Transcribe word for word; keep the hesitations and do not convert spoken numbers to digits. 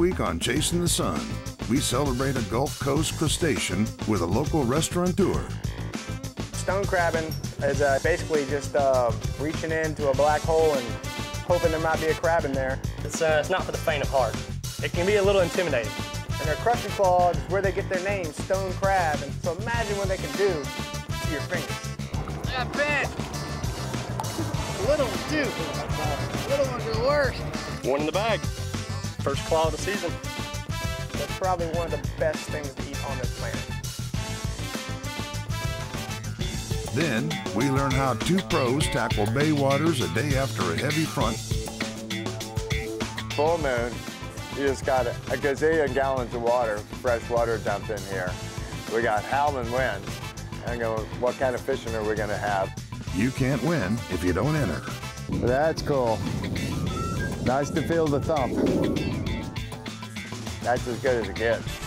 week on Chasin' the Sun, we celebrate a Gulf Coast crustacean with a local restaurateur. Stone crabbing is uh, basically just uh, reaching into a black hole and hoping there might be a crab in there. It's, uh, it's not for the faint of heart. It can be a little intimidating. And their crushing claw is where they get their name, stone crab. And so imagine what they can do to your fingers. I got bit. Little one, too. Little ones are the worst. One in the bag. First claw of the season. That's probably one of the best things to eat on this planet. Then, we learn how two pros tackle bay waters a day after a heavy front. Full moon, you just got a gazillion gallons of water, fresh water dumped in here. We got howling winds. And go, what kind of fishing are we going to have? You can't win if you don't enter. That's cool. Nice to feel the thump. That's as good as it gets.